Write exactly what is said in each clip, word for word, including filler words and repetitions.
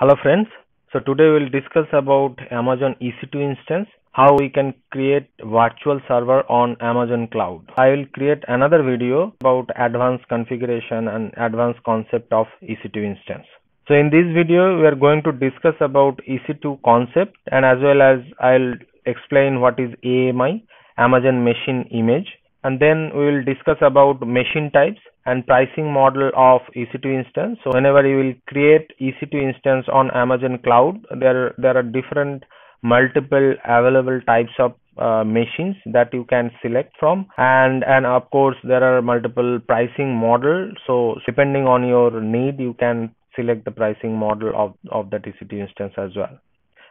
Hello friends, so today we will discuss about Amazon E C two instance, how we can create virtual server on Amazon cloud. I will create another video about advanced configuration and advanced concept of E C two instance. So in this video we are going to discuss about E C two concept, and as well as I'll explain what is A M I, Amazon Machine Image, and then we will discuss about machine types and pricing model of E C two instance. So whenever you will create E C two instance on Amazon cloud, there there are different multiple available types of uh, machines that you can select from, and and of course there are multiple pricing model. So depending on your need, you can select the pricing model of of that E C two instance as well.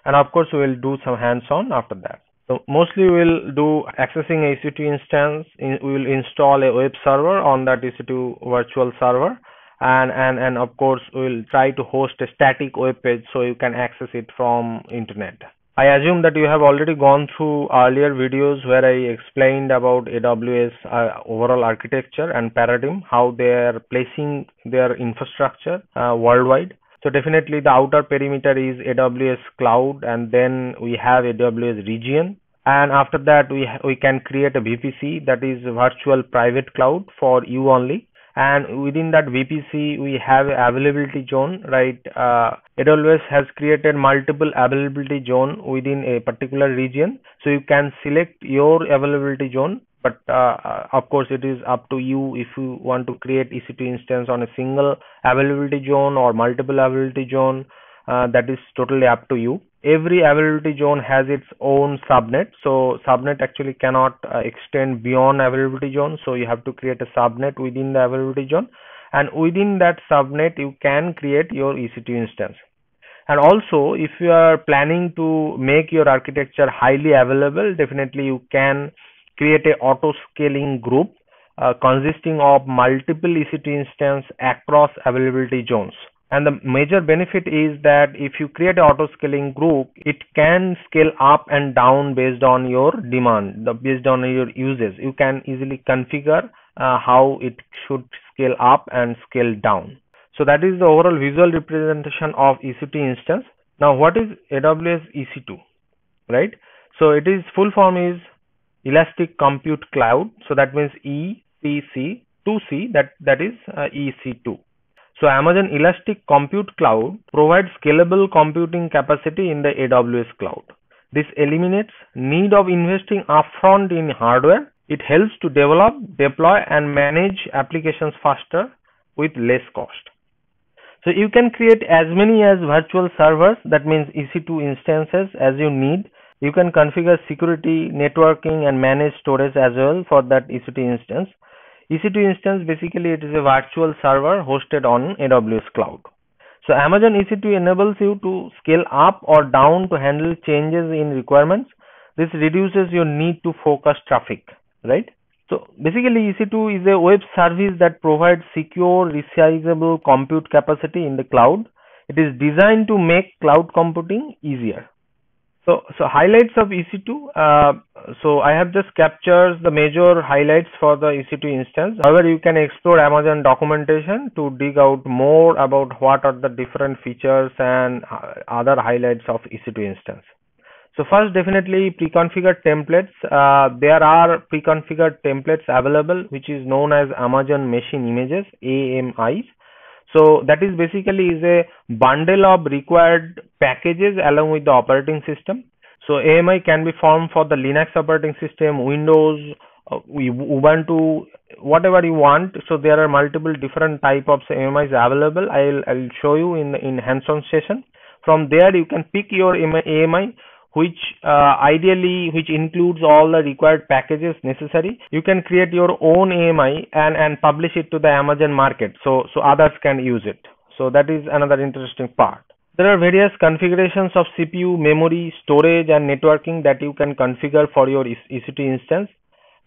And of course we will do some hands-on after that. So mostly we'll do accessing E C two instance. In, we will install a web server on that E C two virtual server, and and and of course we'll try to host a static web page so you can access it from internet. I assume that you have already gone through earlier videos where I explained about A W S uh, overall architecture and paradigm, how they are placing their infrastructure uh, worldwide. So definitely the outer perimeter is A W S cloud, and then we have A W S region, and after that we we can create a V P C, that is virtual private cloud for you only, and within that V P C we have availability zone, right? uh, A W S has created multiple availability zone within a particular region, so you can select your availability zone. But uh, of course it is up to you if you want to create E C two instance on a single availability zone or multiple availability zone. Uh, that is totally up to you. Every availability zone has its own subnet, so subnet actually cannot uh, extend beyond availability zone, so you have to create a subnet within the availability zone, and within that subnet you can create your E C two instance. And also if you are planning to make your architecture highly available, definitely you can create a auto scaling group uh, consisting of multiple E C two instance across availability zones. And the major benefit is that if you create an auto scaling group, it can scale up and down based on your demand, the based on your uses. You can easily configure uh, how it should scale up and scale down. So that is the overall visual representation of E C two instance. Now what is A W S E C two, right? So it is full form is Elastic Compute Cloud, so that means E C two C, that, that is uh, E C two. So Amazon Elastic Compute Cloud provides scalable computing capacity in the A W S cloud. This eliminates need of investing upfront in hardware. It helps to develop, deploy and manage applications faster with less cost. So you can create as many as virtual servers, that means E C two instances, as you need. You can configure security, networking and manage storage as well for that E C two instance. E C two instance basically it is a virtual server hosted on A W S cloud. So Amazon E C two enables you to scale up or down to handle changes in requirements. This reduces your need to focus traffic, right? So basically E C two is a web service that provides secure, resizable compute capacity in the cloud. It is designed to make cloud computing easier. So, so highlights of E C two, uh, so I have just captured the major highlights for the E C two instance. However, you can explore Amazon documentation to dig out more about what are the different features and other highlights of E C two instance. So first, definitely pre-configured templates. Uh, there are pre-configured templates available, which is known as Amazon Machine Images, A M Is. So that is basically is a bundle of required packages along with the operating system. So A M I can be formed for the Linux operating system, Windows, Ubuntu, whatever you want. So there are multiple different type of A M Is available. I'll I'll show you in in hands-on session. From there you can pick your A M I, which uh, ideally which includes all the required packages necessary. You can create your own A M I and, and publish it to the Amazon market, so, so others can use it. So that is another interesting part. There are various configurations of C P U, memory, storage and networking that you can configure for your E C two instance.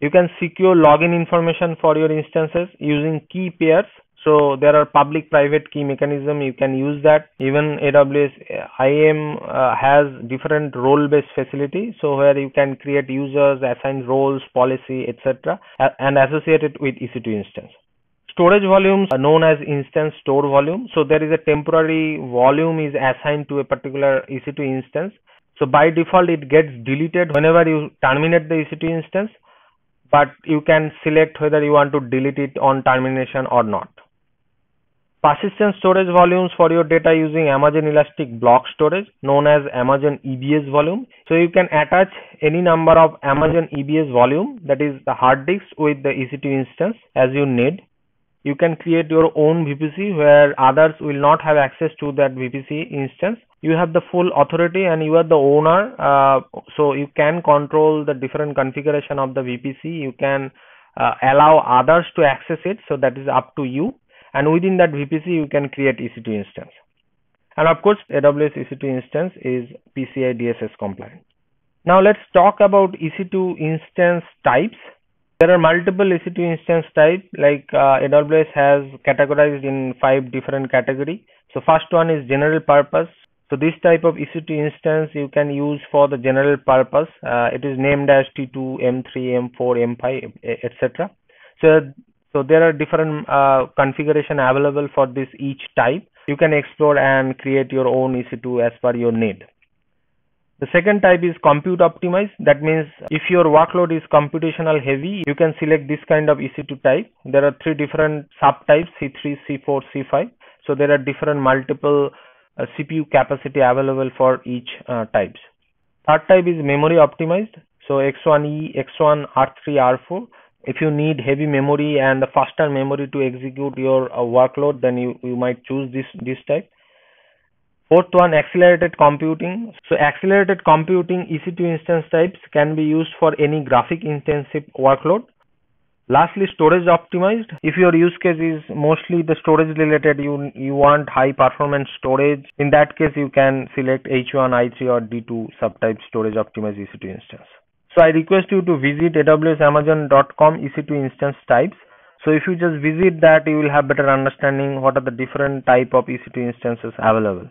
You can secure login information for your instances using key pairs. So there are public-private key mechanism, you can use that. Even A W S I A M uh, has different role-based facility, so where you can create users, assign roles, policy, et cetera, and associate it with E C two instance. Storage volumes are known as instance store volume. So there is a temporary volume is assigned to a particular E C two instance. So by default, it gets deleted whenever you terminate the E C two instance, but you can select whether you want to delete it on termination or not. Persistent storage volumes for your data using Amazon Elastic Block Storage, known as Amazon E B S volume. So you can attach any number of Amazon E B S volume, that is the hard disks, with the E C two instance as you need. You can create your own V P C where others will not have access to that V P C instance. You have the full authority and you are the owner, uh, so you can control the different configuration of the V P C. You can uh, allow others to access it, so that is up to you. And within that V P C, you can create E C two instance. And of course, A W S E C two instance is P C I D S S compliant. Now let's talk about E C two instance types. There are multiple E C two instance types, like uh, A W S has categorized in five different categories. So first one is general purpose. So this type of E C two instance you can use for the general purpose. Uh, it is named as T two, M three, M four, M five, et cetera. So So there are different uh, configuration available for this each type. You can explore and create your own E C two as per your need. The second type is compute optimized. That means if your workload is computational heavy, you can select this kind of E C two type. There are three different subtypes, C three, C four, C five. So there are different multiple uh, C P U capacity available for each uh, types. Third type is memory optimized. So X one E, X one, R three, R four. If you need heavy memory and the faster memory to execute your uh, workload, then you, you might choose this, this type. Fourth one, accelerated computing. So accelerated computing E C two instance types can be used for any graphic intensive workload. Lastly, storage optimized. If your use case is mostly the storage related, you, you want high performance storage, in that case you can select H one, I three or D two subtype storage optimized E C two instance. So I request you to visit A W S amazon dot com E C two instance types. So if you just visit that, you will have better understanding what are the different type of E C two instances available.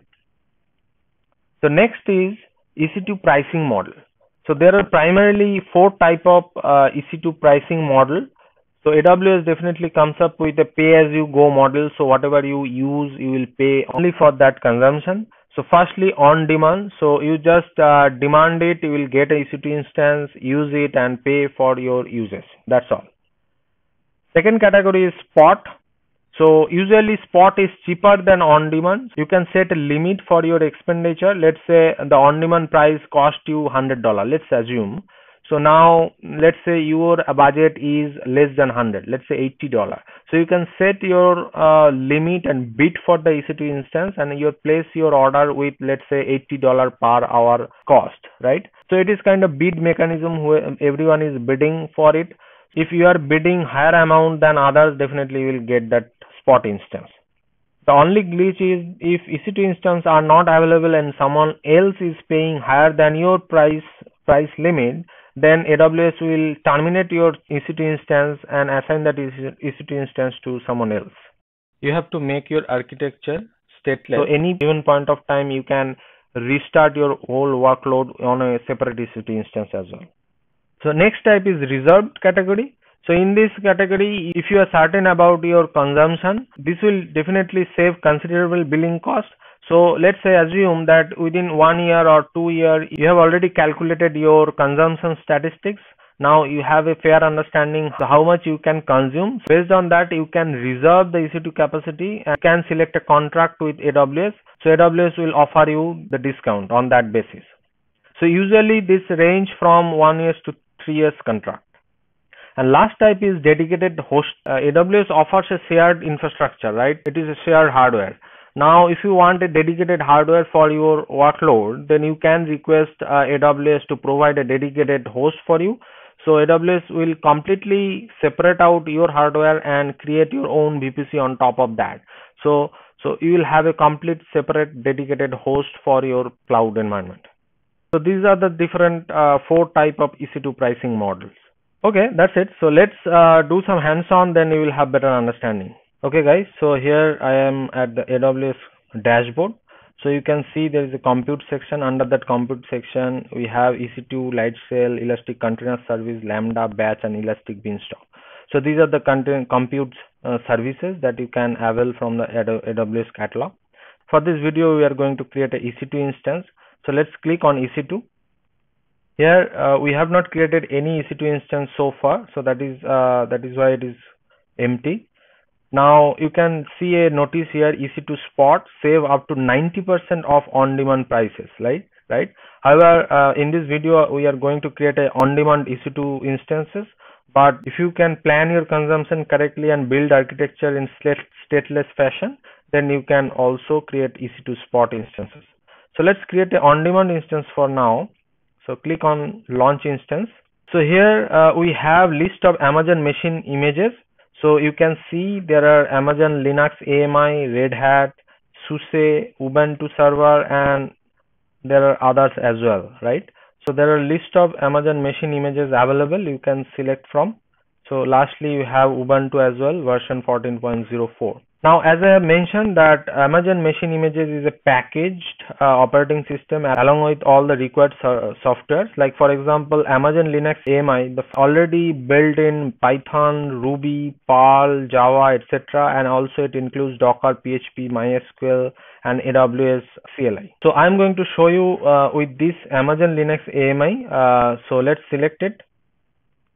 So next is E C two pricing model. So there are primarily four type of uh, E C two pricing model. So A W S definitely comes up with a pay-as-you-go model. So whatever you use, you will pay only for that consumption. So firstly, on demand. So you just uh, demand it, you will get an E C two instance, use it and pay for your usage. That's all. Second category is spot. So usually spot is cheaper than on demand. You can set a limit for your expenditure. Let's say the on demand price cost you one hundred dollars. Let's assume. So now let's say your budget is less than one hundred, let's say eighty dollars. So you can set your uh, limit and bid for the E C two instance, and you place your order with, let's say, eighty dollars per hour cost, right? So it is kind of bid mechanism where everyone is bidding for it. If you are bidding higher amount than others, definitely you will get that spot instance. The only glitch is if E C two instance are not available and someone else is paying higher than your price price limit, then A W S will terminate your E C two instance and assign that E C two instance to someone else. You have to make your architecture stateless. So any given point of time, you can restart your whole workload on a separate E C two instance as well. So next type is reserved category. So in this category, if you are certain about your consumption, this will definitely save considerable billing cost. So let's say assume that within one year or two year, you have already calculated your consumption statistics. Now you have a fair understanding how much you can consume. Based on that, you can reserve the E C two capacity and can select a contract with A W S. So A W S will offer you the discount on that basis. So usually this range from one years to three years contract. And last type is dedicated host. Uh, A W S offers a shared infrastructure, right? It is a shared hardware. Now, if you want a dedicated hardware for your workload, then you can request uh, A W S to provide a dedicated host for you. So A W S will completely separate out your hardware and create your own V P C on top of that. So, so you will have a complete separate dedicated host for your cloud environment. So these are the different uh, four type of E C two pricing models. Okay, that's it. So let's uh, do some hands-on, then you will have better understanding. Okay guys, so here I am at the A W S dashboard. So you can see there is a compute section. Under that compute section, we have E C two, LightSail, Elastic Container Service, Lambda, Batch and Elastic Beanstalk. So these are the compute uh, services that you can avail from the A W S catalog. For this video, we are going to create an E C two instance. So let's click on E C two. Here uh, we have not created any E C two instance so far, so that is uh, that is why it is empty. Now you can see a notice here: E C two spot save up to ninety percent of on-demand prices, right? Right. However, uh, in this video we are going to create a on-demand E C two instances. But if you can plan your consumption correctly and build architecture in stateless fashion, then you can also create E C two spot instances. So let's create an on-demand instance for now. So click on launch instance. So here uh, we have list of Amazon Machine Images. So you can see there are Amazon Linux A M I, Red Hat, SUSE, Ubuntu server, and there are others as well, right? So there are list of Amazon Machine Images available, you can select from. So lastly, you have Ubuntu as well, version fourteen point oh four. Now, as I have mentioned, that Amazon Machine Images is a packaged uh, operating system along with all the required so softwares. Like for example, Amazon Linux A M I, the already built-in Python, Ruby, Perl, Java, et cetera. And also it includes Docker, P H P, MySQL, and A W S C L I. So I'm going to show you uh, with this Amazon Linux A M I. Uh, so let's select it.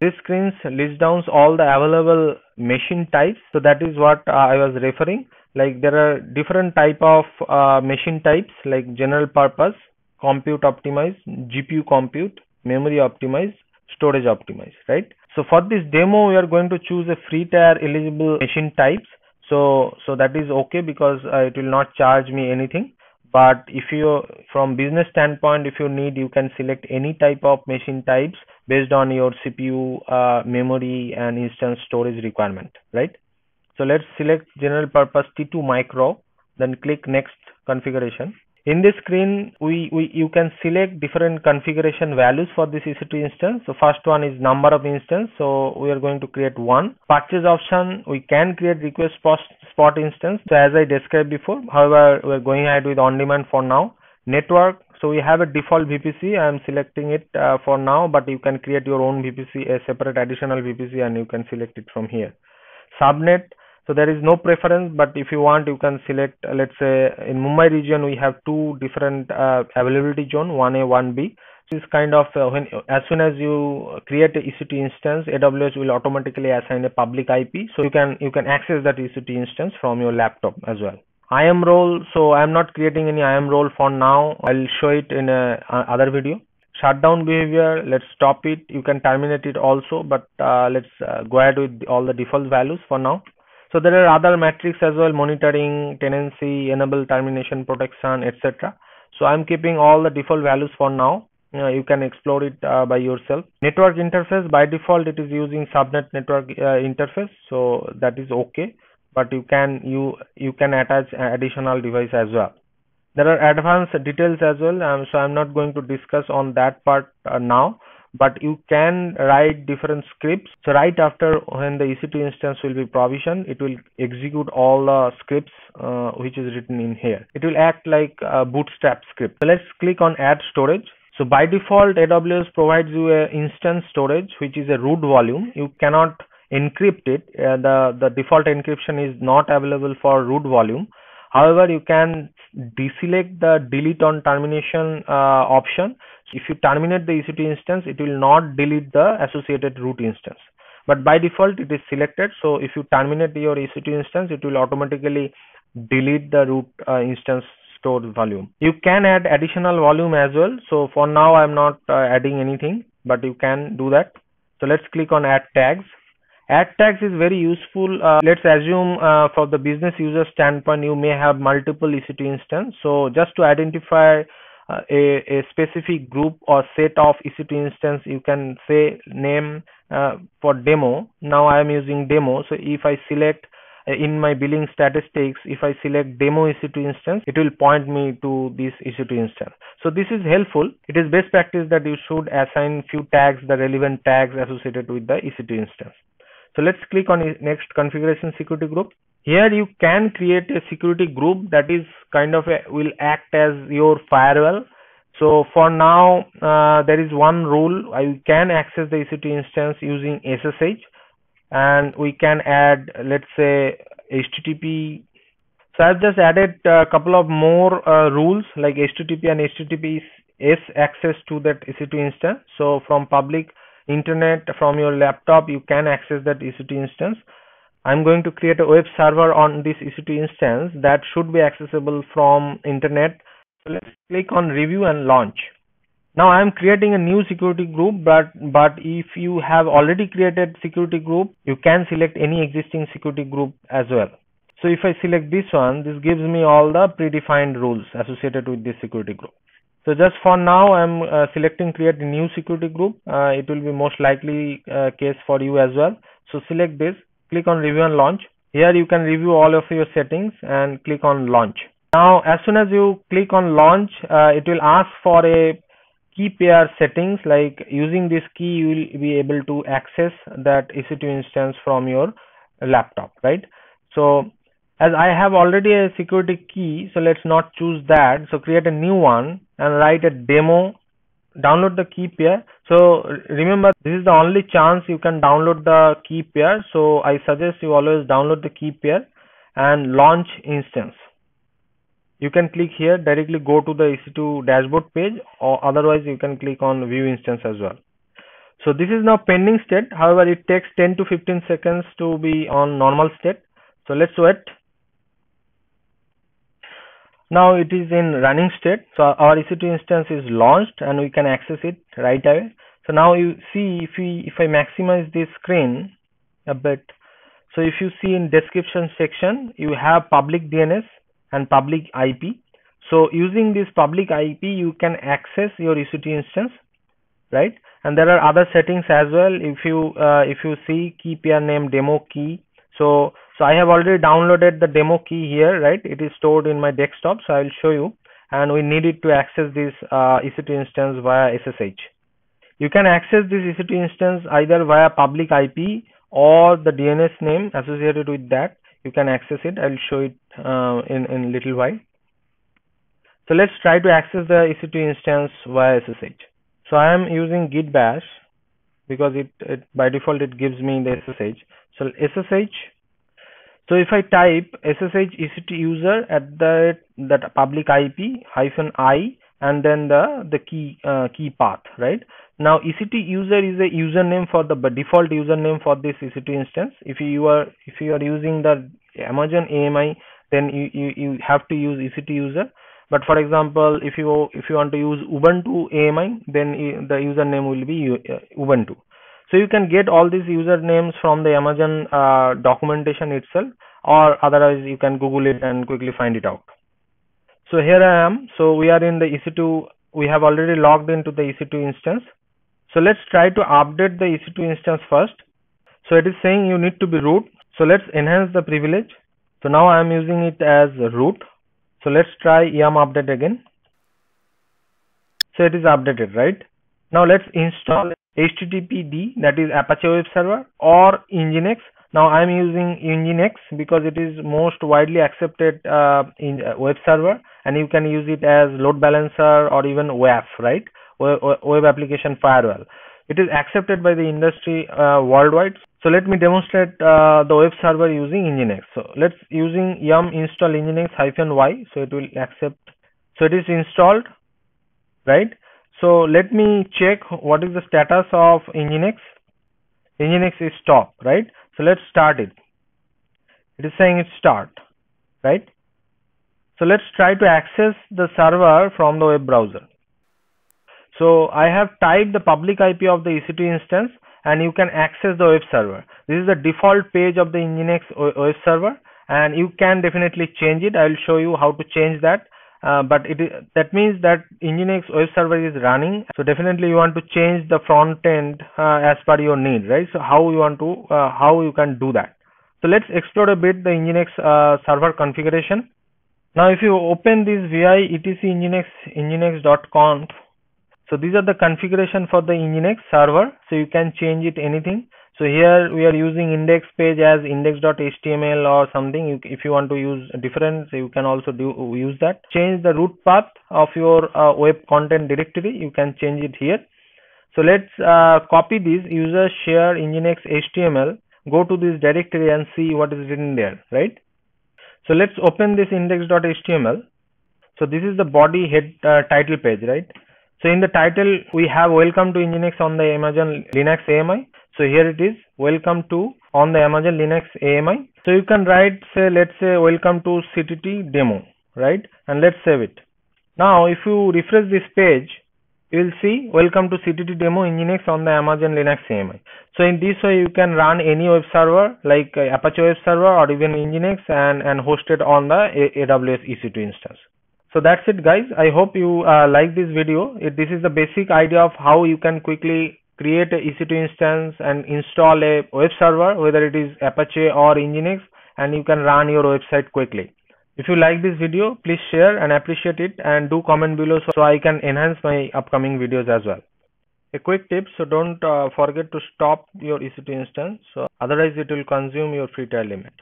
This screen lists down all the available machine types. So that is what uh, I was referring. Like there are different type of uh, machine types, like general purpose, compute optimized, G P U compute, memory optimized, storage optimized, right? So for this demo, we are going to choose a free tier eligible machine types. So, so that is okay because uh, it will not charge me anything. But if you, from business standpoint, if you need, you can select any type of machine types based on your C P U, uh, memory, and instance storage requirement, right? So let's select general purpose T two micro, then click next configuration. In this screen, we, we you can select different configuration values for this E C two instance. So first one is number of instance. So we are going to create one. Purchase option, we can create request post spot instance. So as I described before, however, we are going ahead with on demand for now. Network, so we have a default V P C. I am selecting it uh, for now, but you can create your own V P C, a separate additional V P C, and you can select it from here. Subnet. So there is no preference, but if you want, you can select, uh, let's say in Mumbai region, we have two different uh, availability zone, one A, one B. This is kind of, uh, when, as soon as you create a E C two instance, A W S will automatically assign a public I P. So you can, you can access that E C two instance from your laptop as well. I A M role. So I am not creating any I A M role for now. I'll show it in a, a other video. Shutdown behavior, let's stop it. You can terminate it also, but uh, let's uh, go ahead with all the default values for now. So there are other metrics as well, monitoring, tenancy, enable termination protection, et cetera. So I'm keeping all the default values for now. You know, you can explore it uh, by yourself. Network interface, by default, it is using subnet network uh, interface. So that is okay, but you can, you, you can attach additional device as well. There are advanced details as well. Um, so I'm not going to discuss on that part uh, now. But you can write different scripts. So right after when the E C two instance will be provisioned, it will execute all the scripts uh, which is written in here. It will act like a bootstrap script. So let's click on add storage. So by default, A W S provides you a instance storage, which is a root volume. You cannot encrypt it. Uh, the, the default encryption is not available for root volume. However, you can deselect the delete on termination uh, option. If you terminate the E C two instance, it will not delete the associated root instance. But by default, it is selected. So if you terminate your E C two instance, it will automatically delete the root uh, instance stored volume. You can add additional volume as well. So for now, I'm not uh, adding anything, but you can do that. So let's click on add tags. Add tags is very useful. Uh, let's assume uh, for the business user standpoint, you may have multiple E C two instance. So just to identify uh, a, a specific group or set of E C two instance, you can say name uh, for demo. Now I am using demo. So if I select uh, in my billing statistics, if I select demo E C two instance, it will point me to this E C two instance. So this is helpful. It is best practice that you should assign few tags, the relevant tags associated with the E C two instance. So let's click on next configuration security group. Here you can create a security group that is kind of a, will act as your firewall. So for now, uh, there is one rule. I can access the E C two instance using S S H. and we can add, let's say, H T T P. So I've just added a couple of more uh, rules like H T T P and H T T P S access to that E C two instance. So from public internet, from your laptop, you can access that E C two instance. I'm going to create a web server on this E C two instance that should be accessible from internet. So let's click on review and launch. Now I'm creating a new security group, but, but if you have already created security group, you can select any existing security group as well. So if I select this one, this gives me all the predefined rules associated with this security group. So just for now, I'm uh, selecting create a new security group. Uh, it will be most likely uh, case for you as well. So select this. Click on review and launch. Here you can review all of your settings and click on launch. Now as soon as you click on launch, uh, it will ask for a key pair settings, like using this key you will be able to access that E C two instance from your laptop, right? So as I have already a security key, so let's not choose that. So create a new one and write a demo. Download the key pair. So remember, this is the only chance you can download the key pair. So I suggest you always download the key pair and launch instance. You can click here, directly go to the E C two dashboard page, or otherwise you can click on view instance as well. So this is now pending state. However, it takes ten to fifteen seconds to be on normal state. So let's wait. Now it is in running state, so our E C two instance is launched and we can access it right away. So now you see, if we if I maximize this screen a bit, so if you see in description section, you have public D N S and public I P. So using this public I P, you can access your E C two instance, right? And there are other settings as well. If you uh, if you see key pair name demo key, so So I have already downloaded the demo key here, right? It is stored in my desktop, so I will show you. And we need it to access this uh, E C two instance via S S H. You can access this E C two instance either via public I P or the D N S name associated with that. You can access it. I will show it uh, in, in a little while. So let's try to access the E C two instance via S S H. So I am using Git Bash because it, it by default it gives me the S S H. So S S H. So if I type ssh ect user at the that public I P hyphen I and then the the key uh, key path, right? Now ect user is a username for the default username for this E C two instance. If you are if you are using the Amazon A M I, then you, you you have to use E C two user. But for example, if you if you want to use Ubuntu A M I, then the username will be Ubuntu. So you can get all these usernames from the Amazon uh, documentation itself, or otherwise you can Google it and quickly find it out. So here I am. So we are in the E C two. We have already logged into the E C two instance. So let's try to update the E C two instance first. So it is saying you need to be root. So let's enhance the privilege. So now I am using it as root. So let's try yum update again. So it is updated, right? Now let's install H T T P D, that is Apache web server, or Nginx. Now I'm using Nginx because it is most widely accepted uh, in uh, web server, and you can use it as load balancer or even W A F, right? Web application firewall. It is accepted by the industry uh, worldwide. So let me demonstrate uh, the web server using Nginx. So let's using yum install Nginx hyphen y. So it will accept. So it is installed, right? So let me check what is the status of Nginx. Nginx is stop, right? So let's start it. It is saying it's start, right? So let's try to access the server from the web browser. So I have typed the public I P of the E C two instance, and you can access the web server. This is the default page of the Nginx web server, and you can definitely change it. I will show you how to change that. Uh, but it is, that means that Nginx web server is running. So definitely you want to change the front end uh, as per your need, right? So how you want to, uh, how you can do that. So let's explore a bit the Nginx uh, server configuration. Now, if you open this vi etc nginx nginx.conf, so these are the configuration for the Nginx server. So you can change it anything. So here we are using index page as index.html or something. If you want to use different, you can also do use that. Change the root path of your uh, web content directory. You can change it here. So let's uh, copy this user share nginx html go to this directory and see what is written there, right? So let's open this index dot H T M L. So this is the body, head, uh, title page, right? So in the title, we have welcome to Nginx on the Amazon Linux A M I. So here it is, welcome to on the Amazon Linux A M I. So you can write, say, let's say welcome to C T T demo, right? And let's save it. Now, if you refresh this page, you will see welcome to C T T demo Nginx on the Amazon Linux A M I. So in this way, you can run any web server like Apache web server or even Nginx and, and host it on the A W S E C two instance. So that's it, guys. I hope you uh, like this video. It, this is the basic idea of how you can quickly create a E C two instance and install a web server, whether it is Apache or Nginx, and you can run your website quickly. If you like this video, please share and appreciate it, and do comment below so I can enhance my upcoming videos as well. A quick tip, so don't uh, forget to stop your E C two instance, so otherwise it will consume your free tier limit.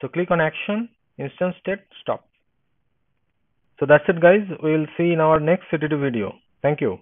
So click on action, instance state, stop. So that's it, guys. We will see in our next C T T video. Thank you.